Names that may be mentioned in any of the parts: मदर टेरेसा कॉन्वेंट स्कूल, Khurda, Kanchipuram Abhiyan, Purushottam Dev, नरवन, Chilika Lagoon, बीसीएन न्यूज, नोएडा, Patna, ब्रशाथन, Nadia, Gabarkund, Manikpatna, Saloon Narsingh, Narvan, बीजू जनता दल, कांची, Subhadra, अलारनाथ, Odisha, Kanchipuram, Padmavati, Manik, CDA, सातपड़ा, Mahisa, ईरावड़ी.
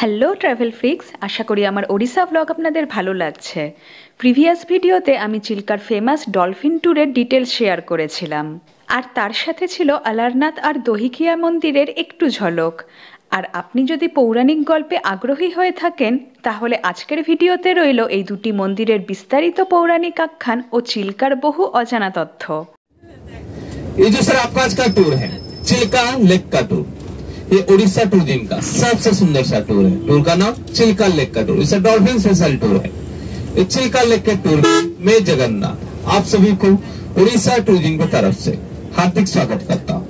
Hello travel फ्रिक्स, आशा करी आमार Odisha blog आपनादेर भालो लागछे। प्रिभियास भिडियोते आमी चिल्कार फेमास डलफिन टूरेर डिटेल्स शेयर करेछिलाम और तार साथे छिलो अलारनाथ और दहिखिया मंदिरेर एकटू झलक। और आपनी जदि पौराणिक गल्पे आग्रही हये थाकेन ताहले आजकेर भिडियोते रइलो एई दुटी मंदिरेर विस्तारित पौराणिक आख्यान और चिल्कार बहु अजाना तथ्य। ये जो सर आपका आज का टूर है चिल्का लेक का टूर, ये उड़ीसा टूर दिन का सबसे सुंदर सा टूर है। टूर का नाम चिल्का लेक का टूर, इसका डॉल्फिन स्पेशल टूर है। चिल्का लेक के टूर में जगन्नाथ आप सभी को उड़ीसा टूरिज्म की तरफ से हार्दिक स्वागत करता हूँ।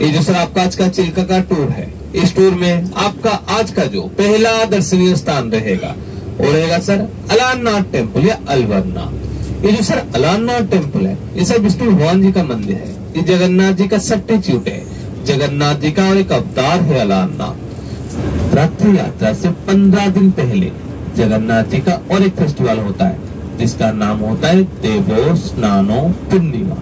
ये जो सर आपका आज का चिल्का का टूर है, इस टूर में आपका आज का जो पहला दर्शनीय स्थान रहेगा वो रहेगा सर अलारनाथ टेम्पल या अल्बरनाथ। ये जो सर अलारनाथ टेम्पल है ये सर विष्णु भगवान जी का मंदिर है। ये जगन्नाथ जी का सब्स्टिट्यूट है, जगन्नाथ जी का और एक अवतार है अलारनाथ। रथ यात्रा से 15 दिन पहले जगन्नाथ जी का और एक फेस्टिवल होता है जिसका नाम होता है देवो स्नानो पूर्णिमा।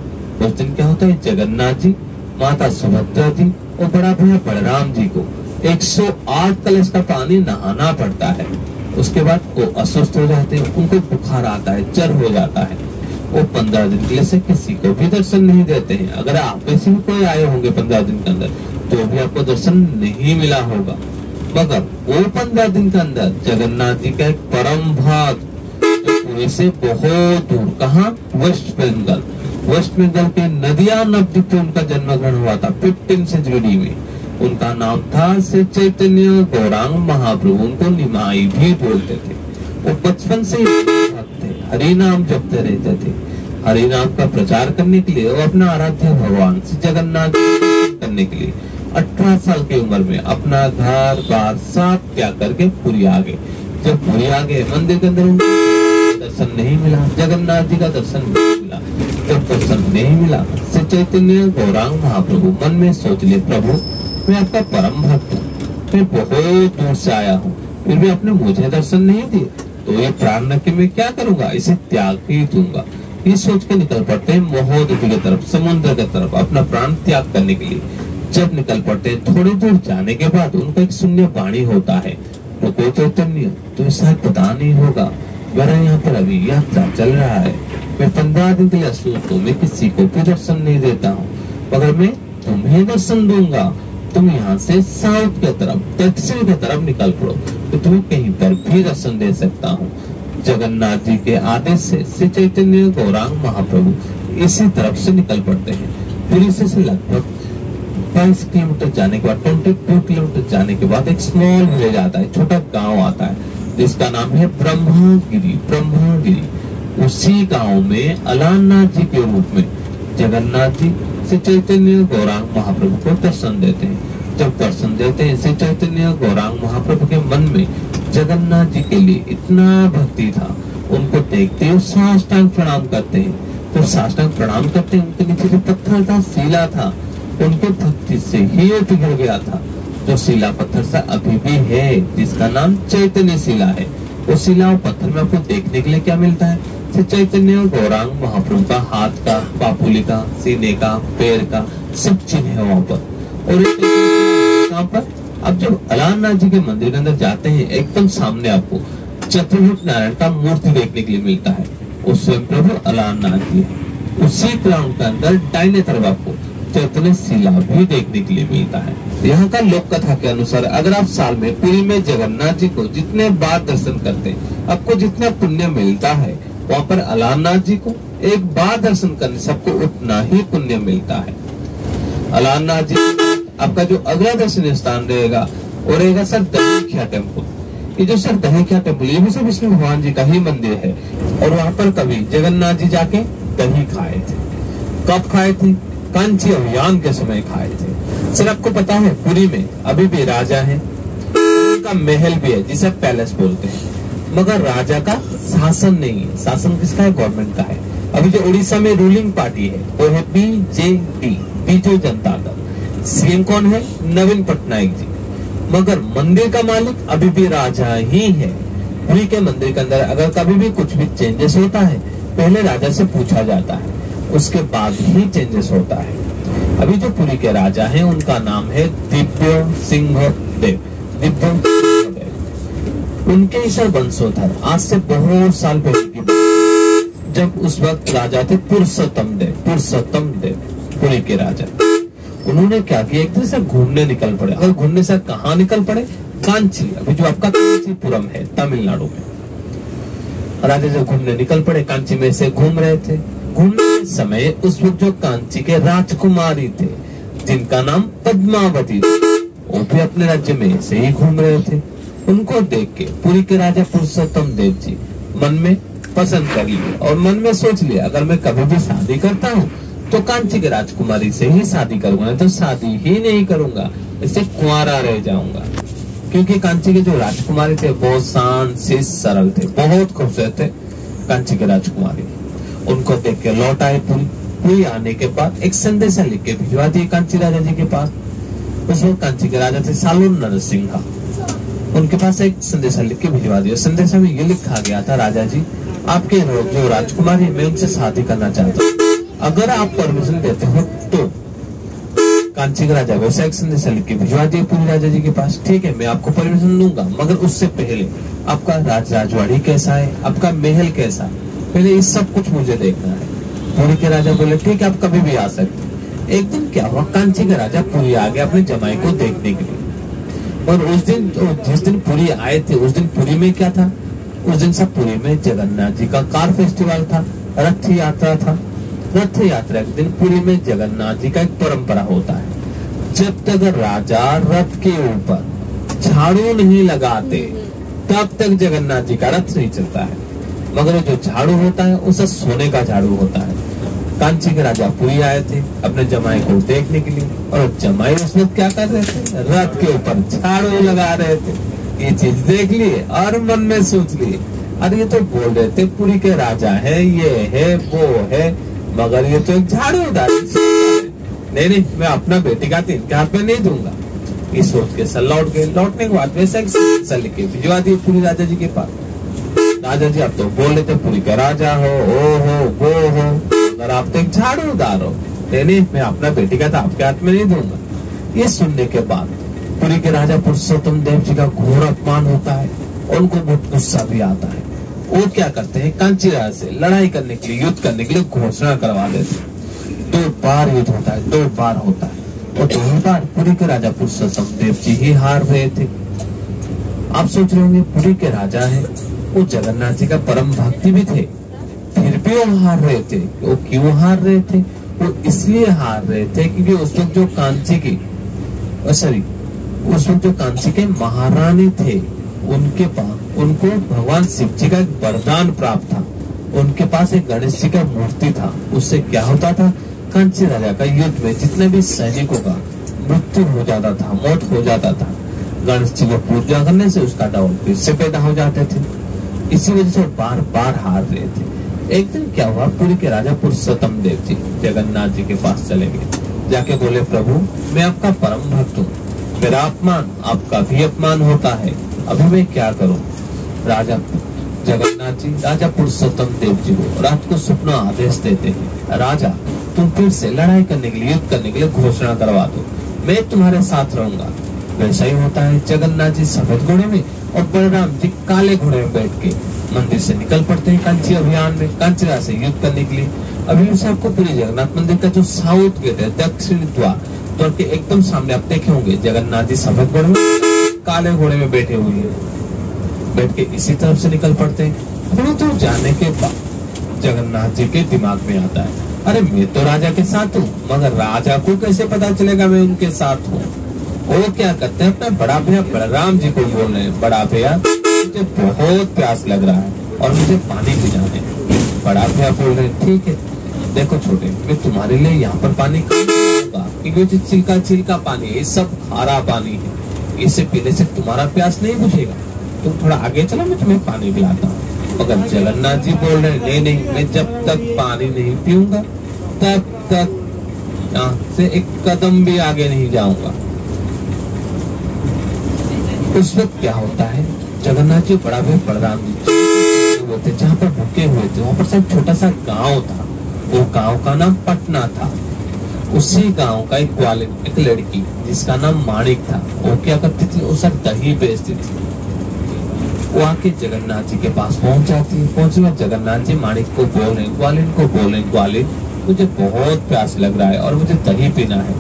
उस दिन क्या होता है, जगन्नाथ जी, माता सुभद्रा जी और बड़ा भैया बलराम जी को 108 कलश का पानी नहाना पड़ता है। उसके बाद वो अस्वस्थ हो जाते हैं, उनको बुखार आता है, जर हो जाता है। वो 15 दिन के लिए से किसी को भी दर्शन नहीं देते हैं। अगर आप में से भी कोई आए होंगे 15 दिन के अंदर तो भी आपको दर्शन नहीं मिला होगा। मगर वो 15 दिन के अंदर जगन्नाथ जी का एक परम भक्त पुणे से बहुत दूर, कहा वेस्ट बंगाल के नदिया नवद्वीप में उनका जन्म ग्रहण हुआ था 15th century में। उनका नाम था श्री चैतन्य गौरांग महाप्रभु, उनको निमाई भी बोलते थे। वो बचपन से हरि नाम जपते रहते थे। हरि नाम का प्रचार करने के लिए और अपना आराध्य भगवान जगन्नाथ करने के लिए 18 साल की उम्र में अपना घर बार साफ क्या करके पुरी आ गए। जब पुरी आ गए मंदिर के अंदर दर्शन नहीं मिला, जगन्नाथ जी का दर्शन नहीं मिला। जब दर्शन नहीं मिला श्री चैतन्य गौरांग महाप्रभु मन में सोच ले, प्रभु मैं आपका परम भक्त हूँ, मैं बहुत दूर से आया हूँ, फिर भी आपने मुझे दर्शन नहीं दिए तो ये प्राण की मैं क्या करूंगा, इसे त्याग ही दूंगा। ये सोच के निकल पड़ते हैं महोदय की तरफ, समुद्र की तरफ अपना प्राण त्याग करने के लिए। जब निकल पड़ते हैं थोड़ी दूर जाने के बाद उनका एक शून्य वाणी होता है, तो कोई चैतन्य तुम्हें शायद पता नहीं होगा मेरा यहाँ पर अभी यात्रा चल रहा है। मैं 15 दिन के लिए अस्वस्थ हूँ, मैं किसी को भी दर्शन नहीं देता हूँ, मगर मैं तुम्हें दर्शन दूंगा। तुम यहाँ से साउथ की तरफ, दक्षिण की तरफ निकल पड़ो, तो तुम्हें कहीं पर भी दर्शन दे सकता हूँ। जगन्नाथ जी के आदेश से श्री चैतन्य गौरांग महाप्रभु इसी तरफ से निकल पड़ते हैं। पुरी से लगभग 22 किलोमीटर जाने के बाद, 22 किलोमीटर जाने के बाद एक स्मॉल विलेज आता है, छोटा गाँव आता है जिसका नाम है ब्रह्मगिरी। उसी गाँव में अलारनाथ जी के रूप में जगन्नाथ जी श्री चैतन्य गौरांग महाप्रभु को दर्शन देते हैं। जब दर्शन देते हैं श्री चैतन्य गौरांग महाप्रभु के मन में जगन्नाथ जी के लिए इतना भक्ति था, उनको देखते हुए साष्टांग प्रणाम करते हैं। तो साष्टांग प्रणाम करते हैं, उनके नीचे जो पत्थर था शिला था, उनके भक्ति से ही पिघल गया था। जो शिला पत्थर सा अभी भी है जिसका नाम चैतन्य शिला है, उस शिला और पत्थर में आपको देखने के लिए क्या मिलता है, चैतन्य गौरांग महाप्रभु का हाथ का, पापुली का, सीने का, पैर का सब चिन्ह है वहाँ पर। और वहाँ पर अब जब अलारनाथ जी के मंदिर के अंदर जाते हैं एकदम सामने आपको चतुर्मुख नारायण का मूर्ति देखने के लिए मिलता है, उस स्वयं प्रभु अलारनाथ जी है। उसी ग्राउंड के अंदर दाहिने तरफ आपको चैतन्य शिला भी देखने के लिए मिलता है। यहाँ का लोक कथा के अनुसार अगर आप साल में पुरी में जगन्नाथ जी को जितने बार दर्शन करते हैं आपको जितना पुण्य मिलता है, वहाँ पर अलारनाथ जी को एक बार दर्शन करने सबको उतना ही पुण्य मिलता है। अलारनाथ जी आपका जो अगला दर्शनीय स्थान रहेगा वो रहेगा सर दहीखिया टेम्पल। ये जो सर दहीखिया टेम्पल ये भी सर विष्णु भगवान जी का ही मंदिर है। और वहाँ पर कभी जगन्नाथ जी जाके दही खाए थे। कब खाए थे, कांची अभियान के समय खाए थे। सर आपको पता है पुरी में अभी भी राजा है, उनका महल भी है जिसे पैलेस बोलते हैं, मगर राजा का शासन नहीं है। शासन किसका है, गवर्नमेंट का है। अभी जो उड़ीसा में रूलिंग पार्टी है वो है बीजेपी, बीजू जनता दल। सीएम कौन है, नवीन पटनायक जी, मगर मंदिर का मालिक अभी भी राजा ही है। पुरी के मंदिर के अंदर अगर कभी भी कुछ भी चेंजेस होता है पहले राजा से पूछा जाता है, उसके बाद ही चेंजेस होता है। अभी जो पुरी के राजा है उनका नाम है दिव्य सिंह देव। उनके ही सर बंसोधर आज से बहुत साल पहले, जब उस वक्त राजा थे पुरुषोत्तम देव पुणे के राजा। उन्होंने क्या किया, एक तरह से घूमने निकल पड़े। और घूमने से कहाँ निकल पड़े? कांची, अभी जो आपका कांचीपुरम है तमिलनाडु में। राजा जब घूमने निकल पड़े, कांची में से घूम रहे थे। घूमने के समय उस वक्त जो कांची के राजकुमारी थे जिनका नाम पद्मावती, वो भी अपने राज्य में ऐसे ही घूम रहे थे। उनको देख के पुरी के राजा पुरुषोत्तम देव जी मन में पसंद कर लिए और मन में सोच लिया, अगर मैं कभी भी शादी करता हूँ तो कांची के राजकुमारी से ही शादी करूंगा, तो शादी ही नहीं करूंगा, इससे कुंवारा रह जाऊंगा। क्योंकि कांची के जो राजकुमारी थे बहुत शांत से सरल थे, बहुत खूबसूरत थे कांची के राजकुमारी। उनको देख के लौट आए पुरी। पुरी आने के बाद एक संदेशा लिख के भिजवा दिए कांची राजा जी के पास। उस वक्त कांची के राजा थे सालून नरसिंह, उनके पास एक संदेशा लिख के भिजवा दिया। संदेशा में ये लिखा गया था, राजा जी आपके जो राजकुमारी मैं उनसे शादी करना चाहता हूँ, अगर आप परमिशन देते हो तो। कांची के राजा वैसा एक संदेशा लिख के भिजवा दिया पूरी राजा जी के पास। ठीक है, मैं आपको परमिशन दूंगा, मगर उससे पहले आपका राजवाड़ी कैसा है, आपका महल कैसा, पहले ये सब कुछ मुझे देखना है। पूरी के राजा बोले ठीक है, आप कभी भी आ सकते। एक दिन क्या हुआ, कांची का राजा पुरी आ गया अपने जमाई को देखने के लिए। और उस दिन जिस दिन पुरी आए थे, उस दिन पुरी में क्या था, उस दिन सब पुरी में जगन्नाथ जी का कार फेस्टिवल था, रथ यात्रा था। रथ यात्रा के दिन पुरी में जगन्नाथ जी का एक परंपरा होता है, जब तक राजा रथ के ऊपर झाड़ू नहीं लगाते तब तक जगन्नाथ जी का रथ नहीं चलता है। मगर जो झाड़ू होता है उसका सोने का झाड़ू होता है। कांची के राजा पुरी आए थे अपने जमाई को देखने के लिए, और जमाई उस वक्त क्या कर रहे थे, रथ के ऊपर झाड़ू लगा रहे थे। ये चीज देख लिए और मन में सोच लिए, अरे ये तो बोल रहे थे पुरी के राजा है, ये है, वो है, मगर ये तो एक झाड़ूदार नहीं, मैं अपना बेटी का इनके हाथ में नहीं दूंगा। ये सोच के सर लौट गए। लौटने के बाद वैसे सर लेके भिजवा दिए पुरी राजा जी के पास। राजा जी आप तो बोल रहे थे पुरी के राजा हो, ओ हो, वो हो, अगर आप तो एक झाड़ूदार हो, नहीं मैं अपना बेटी का तो आपके हाथ में नहीं दूंगा। ये सुनने के बाद पुरी के राजा पुरुषोत्तम देव जी का घोर अपमान होता है। उनको बहुत गुस्सा भी आता है। वो क्या करते हैं, कांची राजा से लड़ाई करने के लिए, युद्ध करने के लिए घोषणा करवा देते हैं। 2 बार युद्ध होता है, 2 बार होता है, और 2 बार पुरी के राजा पुरुषोत्तम देव जी ही हार रहे थे। आप सोच रहे होंगे पुरी के राजा है, वो जगन्नाथ जी का परम भक्ति भी थे, फिर भी वो हार रहे थे। वो क्यों हार रहे थे? वो इसलिए हार रहे थे क्योंकि उस वक्त जो कांची के महारानी थे, उनके पास उनको भगवान शिव जी का एक वरदान प्राप्त था। उनके पास एक गणेश जी का मूर्ति था। उससे क्या होता था, कांची राजा का युद्ध में जितने भी सैनिकों का मृत्यु हो जाता था, मौत हो जाता था, गणेश जी को पूजा करने से उसका डाउन फिर से पैदा हो जाते थे। इसी वजह से बार बार हार रहे थे। एक दिन क्या हुआ, पुरी के राजा पुरुषोत्तम देव जी जगन्नाथ जी के पास चले गए, जाके बोले प्रभु मैं आपका परम भक्त हूँ, मेरा अपमान आपका भी अपमान होता है, अभी मैं क्या करूँ। राजा जगन्नाथ जी राजा पुरुषोत्तम देव जी को रात को सपना आदेश देते हैं, राजा तुम फिर से लड़ाई करने के लिए, युद्ध करने के लिए घोषणा करवा दो, मैं तुम्हारे साथ रहूंगा। वैसा ही होता है, जगन्नाथ जी सफेद घोड़े में और बलराम जी काले घोड़े में बैठ के मंदिर से निकल पड़ते हैं कांची अभियान में, कांची राजा से युद्ध करने के लिए। अभी से आपको पूरी जगन्नाथ मंदिर का जो साउथ गेट है, दक्षिण द्वार के एकदम सामने आप देखे होंगे, जगन्नाथ जी सफेद घोड़े में काले घोड़े में बैठे हुए हैं, बैठ के इसी तरफ से निकल पड़ते हैं। थोड़ी दूर जाने के बाद जगन्नाथ जी के दिमाग में आता है, अरे मैं तो राजा के साथ हूँ, मगर राजा को कैसे पता चलेगा मैं उनके साथ हूँ। वो क्या करते हैं, अपना बड़ा भैया बलराम जी को बोल रहे हैं, बड़ा भैया मुझे बहुत प्यास लग रहा है और मुझे पानी पिलाने। बड़ा भैया बोल रहे हैं ठीक है, देखो छोटे मैं तुम्हारे लिए यहाँ पर पानी खाऊंगा, क्योंकि छिलका छिलका पानी है, ये सब हरा पानी है, इसे पीने से तुम्हारा प्यास नहीं बुझेगा, तुम थोड़ा आगे चलो मैं तुम्हें पानी पिलाता हूँ। मगर जगन्नाथ जी बोल रहे नहीं नहीं, मैं जब तक पानी नहीं पीऊंगा तब तक यहाँ से एक कदम भी आगे नहीं जाऊंगा। उस वक्त क्या होता है, जगन्नाथ जी बड़ा भाई बलराम जी जहाँ पर भूखे हुए थे, वहाँ पर सब छोटा सा गांव था, वो गांव का नाम पटना था। उसी गांव का एक लड़की जिसका नाम माणिक था, वो क्या करती थी, वो सब दही बेचती थी। वो आके जगन्नाथ जी के पास पहुंच जाती है। पहुंचने के जगन्नाथ जी माणिक को बोल रहे, ग्वालिन को बोल रहे, ग्वालिन मुझे बहुत प्यास लग रहा है और मुझे दही पीना है।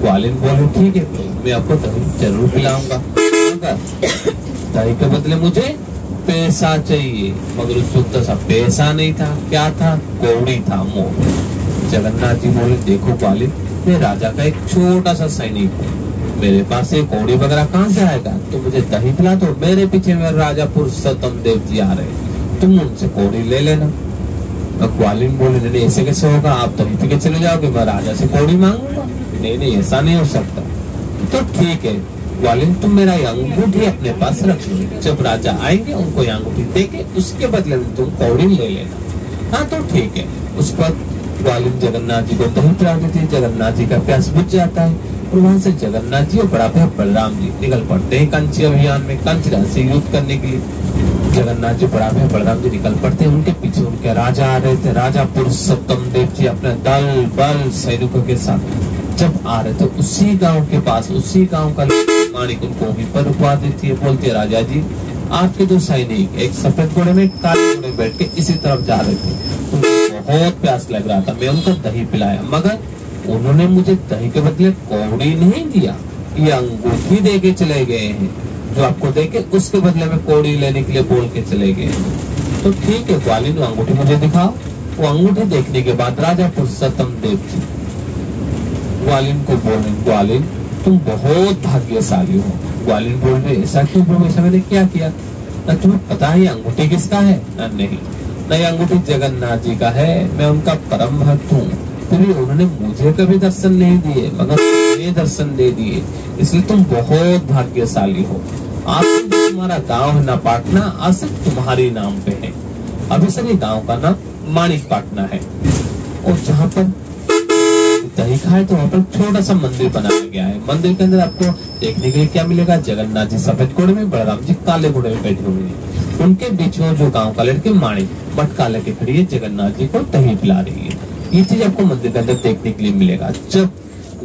ग्वालिन बोले ठीक है तो मैं आपको दही जरूर पिलाऊंगा, दही के बदले मुझे पैसा चाहिए। मगर उसको सा पैसा नहीं था, क्या था, कौड़ी था, मोह। जगन्नाथ जी बोले देखो ग्वालिन, मैं राजा का एक छोटा सा सैनिक हूँ, मेरे पास एक कौड़ी वगैरह कहाँ से आएगा, तो मुझे दही पिला दो, मेरे पीछे मेरे राजा पुरुषोत्तम देव जी आ रहे, तुम उनसे कौड़ी ले लेना। और ग्वालिन बोले नहीं ऐसे कैसे होगा, आप दही पी के चले जाओगे, मैं राजा से कौड़ी मांगूंगा, नहीं नहीं ऐसा नहीं हो सकता। तो ठीक है ग्वालिन, तुम मेरा अंगूठी अपने पास रख लो, जब राजा आएंगे उनको अंगूठी देके उसके बदले में तुम कौड़ी ले लेना। हाँ तो ठीक है। उस पर ग्वालिन जगन्नाथ जी को दही पिला देती है, जगन्नाथ जी का प्यास बुझ जाता है और वहाँ से जगन्नाथ जी और बड़ापा बलराम जी निकल पड़ते हैं कंची अभियान में, कंची से युद्ध करने के लिए। जगन्नाथ जी बड़ापा बलराम जी निकल पड़ते हैं, उनके पीछे उनके राजा आ रहे थे, राजा पुरुषोत्तम देव जी अपने दल बल सैनिकों के साथ जब आ रहे थे, उसी गाँव के पास उसी गाँव का माणिक उनको भी पर रुकवा देती है। बोलती है राजा जी आपके दो सैनिक एक सफेद घोड़े में काले घोड़े बैठ के इसी तरफ जा रहे थे, बहुत प्यास लग रहा था, मैं उनको दही पिलाया, मगर उन्होंने मुझे दही के बदले कौड़ी नहीं दिया, ये अंगूठी दे के चले गए हैं, जो आपको दे के उसके बदले में कौड़ी लेने के लिए बोल के चले गए। तो ठीक है ग्वालिन अंगूठी मुझे दिखाओ। वो अंगूठी देखने के बाद राजा पुरुषोत्तम देव जी ग्वालिन को बोल रहे ग्वालिन तुम बहुत भाग्यशाली हो। ग्वालिन बोल रहे ऐसा क्यों बोलो, ऐसा मैंने क्या किया, ना तुम्हें पता है अंगूठी किसका है, ना नहीं नहीं अंगूठी जगन्नाथ जी का है, मैं उनका परम भक्त हूँ, फिर उन्होंने मुझे कभी दर्शन नहीं दिए मगर मुझे दर्शन दे दिए, इसलिए तुम बहुत भाग्यशाली हो। आज तुम्हारा गांव है ना पाटना, आज सिर्फ तुम्हारे नाम पे है। अभी सभी गांव का नाम मानिकपाटना है और जहाँ पर दही खाए तो वहाँ पर छोटा सा मंदिर बनाया गया है। मंदिर के अंदर आपको देखने के लिए क्या मिलेगा, जगन्नाथ जी सफेद घोड़े में, बलराम जी काले घोड़े में बैठे हुए हैं, उनके बीच में जो गांव का लड़के माणिक मटका लेके खड़ी है, जगन्नाथ जी को दही पिला रही है। ये चीज आपको मंदिर के अंदर देखने के लिए मिलेगा। जब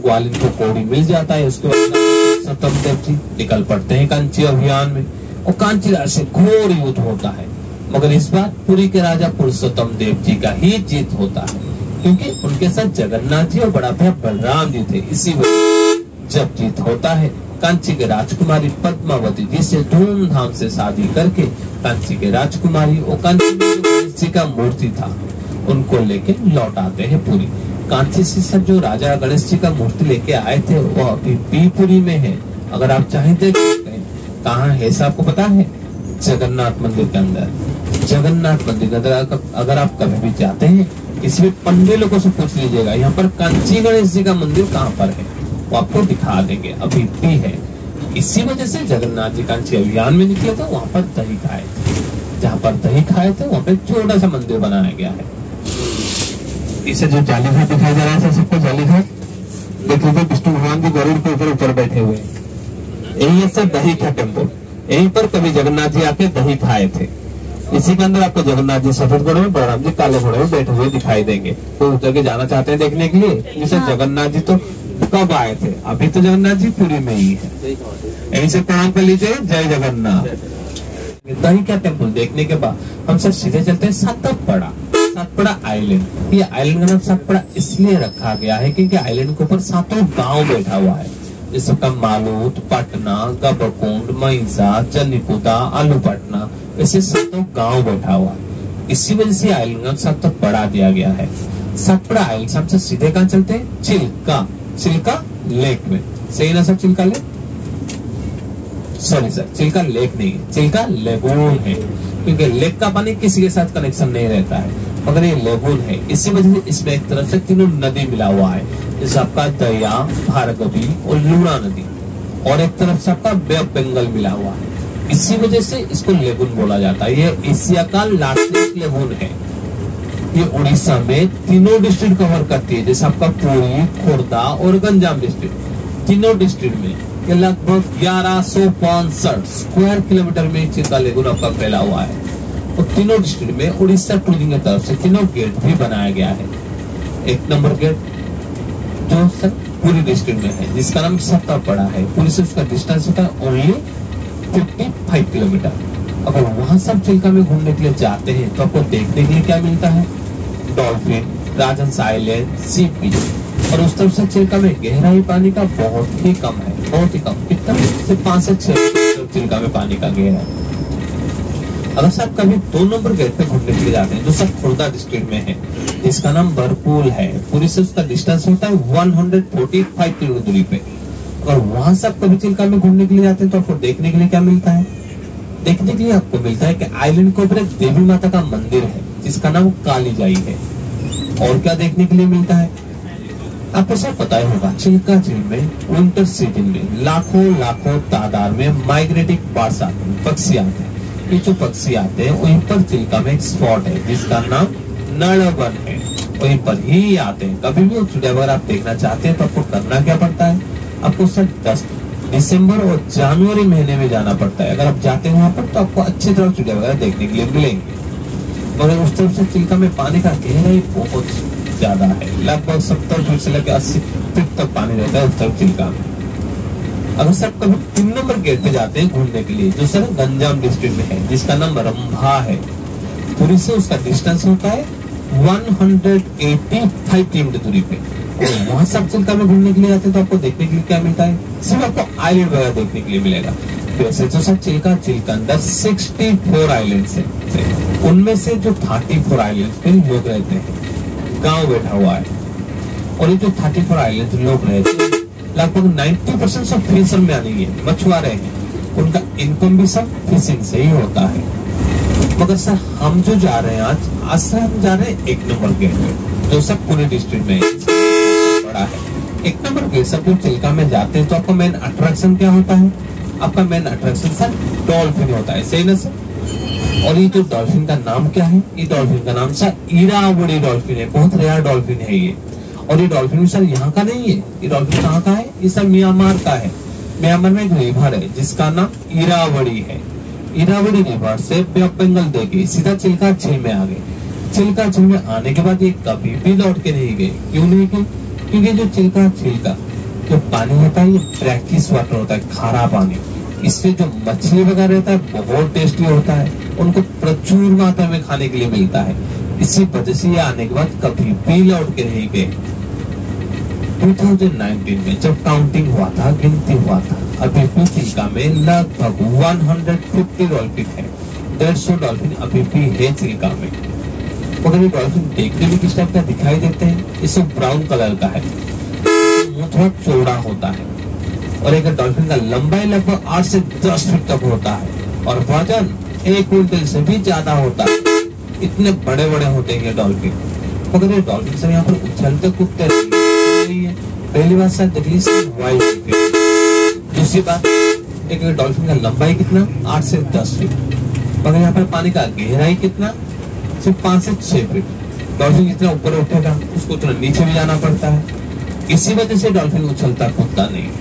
ग्वालिन को कौड़ी मिल जाता है उसके बाद सतम देव जी निकल पड़ते हैं कांची अभियान में और कांची राज से घोर युद्ध होता है, मगर इस बार पुरी के राजा पुरुषोत्तम देव जी का ही जीत होता है, क्योंकि उनके साथ जगन्नाथ जी और बड़ा भैया बलराम जी थे। इसी वजह जब जीत होता है कांची के राजकुमारी पद्मावती जी से धूमधाम से शादी करके कांची के राजकुमारी और कांची जी का मूर्ति था उनको लेके लौट आते हैं पुरी। कांची से जो राजा गणेश जी का मूर्ति लेके आए थे वो अभी भी पुरी में है, अगर आप चाहें देख सकते हैं। कहाँ है आपको पता है, जगन्नाथ मंदिर के अंदर। जगन्नाथ मंदिर के अंदर अगर आप कभी भी जाते हैं किसी भी पंडे लोगों से पूछ लीजिएगा यहाँ पर कांची गणेश जी का मंदिर कहाँ पर है, आपको दिखा देंगे, अभी भी है। इसी वजह से जगन्नाथ जी कांची अभियान में निकले थे, वहाँ पर दही खाए थे, जहाँ पर दही खाए थे वहाँ पे छोटा सा मंदिर बनाया गया है। इसे जो जालीघाट दिखाई दे रहा है सबको जालीघाट देख लीजिए, विष्णु भगवान जी गरुड़ के ऊपर ऊपर बैठे हुए, यही है सब दही का टेम्पल, यहीं पर कभी जगन्नाथ जी आके दही खाए थे। इसी के अंदर आपको जगन्नाथ जी सफेद घोड़े में, बलराम जी काले घोड़े में बैठे हुए दिखाई देंगे। तो उस जगह जाना चाहते हैं देखने के लिए, जिसे जगन्नाथ जी तो कब आए थे, अभी तो जगन्नाथ जी पुरी में ही है। यहीं से प्रणाम कर लीजिए, जय जगन्नाथ। दही का टेम्पल देखने के बाद हम सब सीधे चलते हैं सातपड़ा। सातपड़ा आइलैंड, ये आइलैंड का नाम सातपड़ा इसलिए रखा गया है क्योंकि आइलैंड के ऊपर सातों गांव बैठा हुआ है, जिसका मालूद, पटना, गबरकुंड, महिसा, चन्नीपुदा, आलू पटना, ऐसे सातों गाँव बैठा हुआ है। इसी वजह से आइलैंड का सातपड़ा दिया गया है। सातपड़ा आइलैंड से हम सब सीधे कहाँ चलते हैं, चिल्का, चिल्का लेक में। सही ना sir, Chilka lake, sorry sir Chilka lake नहीं है, चिल्का लेगून है, क्योंकि लेक का पानी किसी के साथ कनेक्शन नहीं रहता है, मगर ये लेगून है। इसी वजह से इसमें एक तरफ से तीनों नदी मिला हुआ है, जैसे आपका दया, भार्गवी और लूणा नदी, और एक तरफ से आपका बे ऑफ बंगाल मिला हुआ है। इसी वजह से इसको लेगून बोला जाता है। ये एशिया का लार्जेस्ट लेगून है। ये उड़ीसा में तीनों डिस्ट्रिक्ट कवर करती है, जैसे आपका पुरी, खुर्दा और गंजाम डिस्ट्रिक्ट, तीनों डिस्ट्रिक्ट में ये लगभग 1165 स्क्वायर किलोमीटर में चिल्का लेगून आपका फैला हुआ है। और तीनों डिस्ट्रिक्ट में उड़ीसा टूरिज्म की तरफ से तीनों गेट भी बनाया गया है। एक नंबर गेट, जो सब पूरी डिस्ट्रिक्ट में है, जिसका नाम सत्ता पड़ा है। पूरी से उसका डिस्टेंस होता है ओनली 55 किलोमीटर। अगर वहाँ सब चिल्का में घूमने के लिए जाते हैं तो आपको देखने के लिए क्या मिलता है? Dolphin, Rajhans island, sea beach. और उस तरफ से चिल्का में गहराई पानी का बहुत ही कम है, बहुत ही कम। कितना? सिर्फ 5 से 6 फीट चिल्का में पानी का गहराई। अगर साहब कभी 2 नंबर गेट पे घूमने के लिए जाते हैं जो सब खुर्दा डिस्ट्रिक्ट में है, जिसका नाम बरपूल है, पूरी से उसका डिस्टेंस होता है 145 किलोमीटर दूरी पे। और वहां से आप कभी चिल्का में घूमने के लिए जाते हैं तो आपको देखने के लिए क्या मिलता है? देखने के लिए आपको मिलता है कि आइलैंड के ऊपर एक देवी माता का मंदिर है जिसका नाम कालीजाई है। और क्या देखने के लिए मिलता है? आपको सब पता ही होगा, चिल्का झील में विंटर सीजन में लाखों लाखों तादाद में माइग्रेटिंग बर्ड्स आते हैं, पक्षी आते हैं। ये जो पक्षी आते हैं वहीं पर चिल्का में एक स्पॉट है जिसका नाम नरवन है, वहीं पर ही आते हैं। कभी भी चिड़िया अगर आप देखना चाहते हैं तो आपको करना क्या पड़ता है? आपको सर 10 दिसंबर और जनवरी महीने में जाना पड़ता है। अगर आप जाते हैं वहां पर तो आपको अच्छी तरह चिड़िया वगैरह देखने के लिए मिलेंगे। मगर उस तरफ से चिल्का में पानी का गहराई बहुत ज्यादा है, लगभग 70 फीट से लेकर 80 फीट तक पानी रहता है उस तरफ चिल्का में। अगर सर कभी 3 नंबर गेट पे जाते हैं घूमने के लिए जो सर गंजाम डिस्ट्रिक्ट में है, जिसका नाम रंभा है, पुरी से उसका डिस्टेंस होता है 185 किलोमीटर दूरी पे। और वहां सब चिल्का में घूमने के लिए जाते हैं तो आपको देखने के लिए क्या मिलता है? सिर्फ आपको आइलैंड वगैरह देखने के लिए मिलेगा। वैसे तो सर चिल्का अंदर 64 आइलैंड है, उनमें से जो 34 आइलैंड पे लोग रहते हैं, गाँव बैठा हुआ है। और ये जो 34 आइलैंड लोग रहते हैं लगभग 90% सब फिशर में आने गए, मछुआरे हैं। उनका इनकम भी सब फिशिंग से ही होता है। मगर सर हम जो जा रहे हैं आज सर हम जा रहे हैं 1 नंबर गेट पे जो सब पुणे डिस्ट्रिक्ट में बड़ा है। 1 नंबर गेट सब जो चिल्का में जाते हैं तो आपका मेन अट्रैक्शन क्या होता है? आपका मेन अट्रैक्शन सर डॉल्फिन होता है, सही ना सर? और ये जो डॉल्फिन का नाम क्या है? ये डॉल्फिन का नाम सर ईरावड़ी डॉल्फिन है, बहुत रेयर डॉल्फिन है ये। और ये डॉल्फिन सर यहाँ का नहीं है, ये डॉल्फिन कहाँ का है? ये सर म्यांमार का है। म्यांमार में एक रिवर है जिसका नाम ईरावड़ी है। ईरावड़ी रिवर से वेस्ट बंगाल देके सीधा चिल्का झील में आ गए। चिल्का झील में आने के बाद ये कभी भी लौट के नहीं गए। क्यों नहीं गए? क्योंकि जो चिल्का झील का जो पानी होता है ये ब्रैकिश वाटर होता है, खारा पानी। इससे जो मछली वगैरह रहता है बहुत टेस्टी होता है, उनको प्रचुर मात्रा में खाने के लिए मिलता है। इसी वजह से आने के बाद कभी भी लौट के नहीं गए। 2019 में जब काउंटिंग हुआ था, गिनती हुआ था, अभी भी चिल्का में लगभग 150 डॉल्फिन है, 150 डॉल्फिन अभी भी है चिल्का में। मगर ये डॉल्फिन देखने में किस टाइप का दिखाई देते हैं? ये सब ब्राउन कलर का है, मुंह थोड़ा चौड़ा होता है। और एक डॉल्फिन का लंबाई लगभग 8 से 10 फीट तक होता है और वजन 1 क्विंटल से भी ज्यादा होता है। इतने बड़े बड़े होते हैं ये डॉल्फिन। मगर ये डॉल्फिन सब यहाँ पर उछलते कूदते रहते हैं। पहली बात सर देखिए वाइड है। दूसरी बात, एक डॉल्फिन का लंबाई कितना? 8 से 10 फीट। मगर यहाँ पर पानी का गहराई कितना? सिर्फ 5 से 6 फीट। डॉल्फिन जितना ऊपर उठेगा उसको उतना नीचे भी जाना पड़ता है। इसी वजह से डॉल्फिन उछलता कूदता नहीं।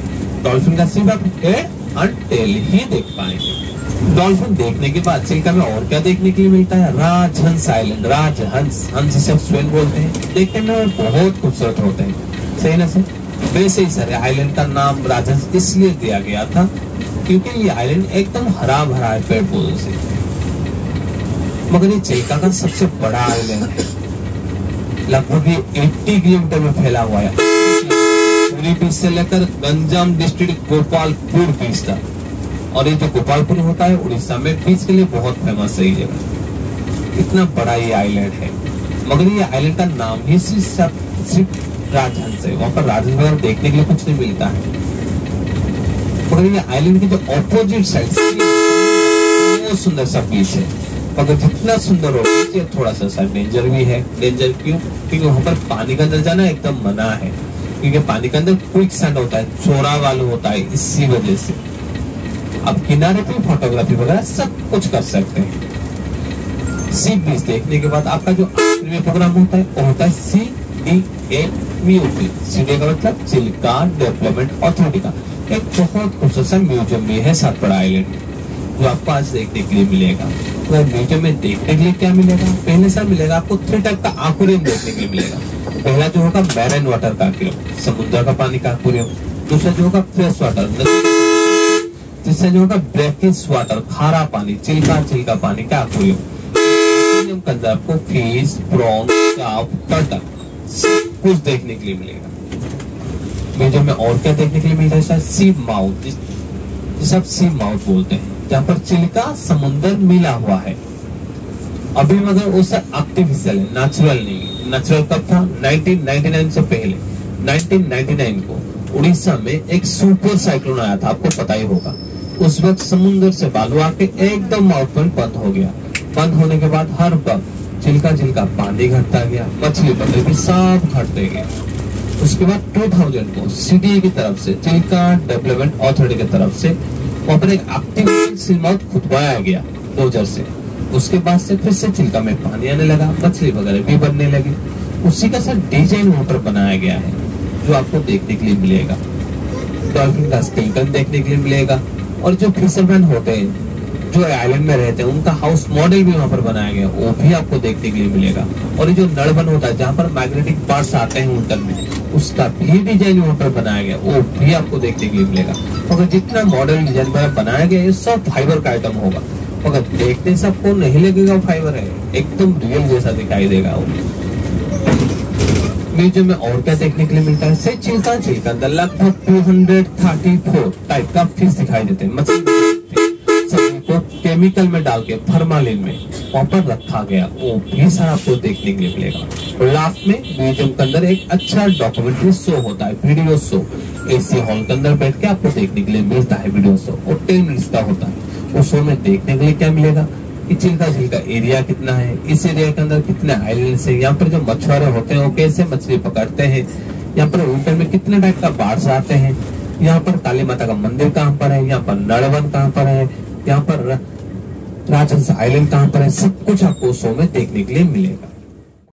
डॉल्फिन का सिर्फ आप हेड और टेल ही देख पाएंगे। डॉल्फिन देखने के बाद चिल्का में और क्या देखने के लिए मिलता है? राजहंस आइलैंड, राजहंस, हंस जिसे स्वयं बोलते हैं, देखने में बहुत खूबसूरत होते हैं, सही ना सर? वैसे ही सर आइलैंड का नाम राजहंस इसलिए दिया गया था क्योंकि ये आइलैंड एकदम हरा भरा है पेड़ पौधों से। मगर ये चिल्का का सबसे बड़ा आइलैंड है, लगभग ये 80 किलोमीटर में फैला हुआ है, पुरी बीच से लेकर गंजाम डिस्ट्रिक्ट गोपालपुर बीच तक। और ये जो गोपालपुर होता है उड़ीसा में बीच के लिए बहुत फेमस है ये जगह, इतना बड़ा ये आइलैंड है। मगर ये आइलैंड का नाम ही सिर्फ राजहंस है। वहाँ पर राजहंस वगैरह देखने के लिए कुछ नहीं मिलता है। मगर ये आइलैंड के जो ऑपोजिट साइड बहुत सुंदर सा बीच है। मगर जितना सुंदर हो ये थोड़ा सा सर डेंजर भी है। डेंजर क्यों? क्योंकि वहाँ पर पानी के अंदर जाना एकदम मना है, क्योंकि पानी के अंदर क्विक सैंड होता है, चोरा वालू होता है। इसी वजह से आप किनारे पे फोटोग्राफी वगैरह सब कुछ कर सकते हैं। सी बीच देखने के बाद आपका जो आखिरी प्रोग्राम होता है वो होता है CDA का मतलब चिल्का डेवलपमेंट अथॉरिटी का एक बहुत खूबसूरत सा म्यूजियम भी है सतपड़ा आइलैंड जो आपको आज देखने के लिए मिलेगा। तो म्यूजियम में देखने के लिए क्या मिलेगा? पहले सर मिलेगा आपको 3 टाइप का एक्वेरियम देखने के लिए मिलेगा। पहला जो होगा मैरिन वाटर का उपयोग, समुद्र का पानी का उपयोग। दूसरा जो होगा फ्रेश वाटर, तीसरा जो होगा ब्लैकिश वाटर, खारा पानी, चिल्का चिल्का पानी का उपयोग। आपको फिश, प्रॉन, टर्टल कुछ देखने के लिए मिलेगा। म्यूजियम में और क्या देखने के लिए मिलता है? सी माउथ, सब सी माउथ बोलते हैं, जहाँ पर चिल्का समुद्र मिला हुआ है। अभी मगर उससे आर्टिफिशियल है, नेचुरल नहीं है। नेचुरल कब था? 1999 से पहले। 1999 को उड़ीसा में एक सुपर साइक्लोन आया था, आपको पता ही होगा। उस वक्त समुद्र से बालू आके एकदम माउथ पर बंद हो गया। बंद होने के बाद हर वक्त चिल्का चिल्का पानी घटता गया, मछली पकड़ भी सब घटते गए। उसके बाद 2000 को सीडीए की तरफ से, चिल्का डेवलपमेंट अथॉरिटी की तरफ से, वहां पर एक आर्टिफिशियल सी माउथ खुदवाया गया डोजर से। उसके बाद से फिर से चिल्का में पानी आने लगा, मछली वगैरह भी बनने लगी। उसी का सर डिजाइन वहां पर बनाया गया है, जो आपको देखने के लिए मिलेगा। डॉल्फिन का स्केलेटन देखने के लिए मिलेगा, और जो फिशरमैन होते हैं, जो आइलैंड में रहते हैं, उनका हाउस मॉडल भी वहां पर बनाया गया, वो भी आपको देखने के लिए मिलेगा। और ये जो नड़वन होता है, जहाँ पर मैग्नेटिक पार्ट्स आते हैं उड़न में, उसका भी डिजाइन वहां पर बनाया गया, वो भी आपको देखने के लिए मिलेगा। अगर जितना मॉडल डिजाइन बनाया गया, ये सब फाइबर का आइटम होगा। अगर देखते सबको नहीं लगेगा फाइबर है, एकदम रियल जैसा दिखाई देगा। म्यूजियम में और क्या देखने के लिए मिलता है? से चिल्का चिल्का लगभग 234 टाइप का फिश दिखाई देते हैं, मछली सभी को केमिकल में डाल के फॉर्मालिन में वहां पर रखा गया, वो भी सारा आपको देखने के लिए मिलेगा। लास्ट में म्यूजियम के अंदर एक अच्छा डॉक्यूमेंट्री शो होता है, वीडियो शो। एसी हॉल के अंदर बैठ के आपको देखने के लिए मिलता है वीडियो शो, और 10 मिनट्स का होता है। उस शो में देखने के लिए क्या मिलेगा कि चिल्का चिल्का एरिया कितना है, इस एरिया के अंदर कितने आइलैंड्स हैं, यहाँ पर जो मछुआरे होते हैं वो कैसे मछली पकड़ते हैं, यहाँ पर विंटर में कितने टाइप का बाढ़ आते हैं, यहाँ पर काली माता का मंदिर कहाँ पर है, यहाँ पर नड़वन कहाँ पर है, यहाँ पर राजहंस आइलैंड कहाँ पर है, सब कुछ आपको शो में देखने के लिए मिलेगा।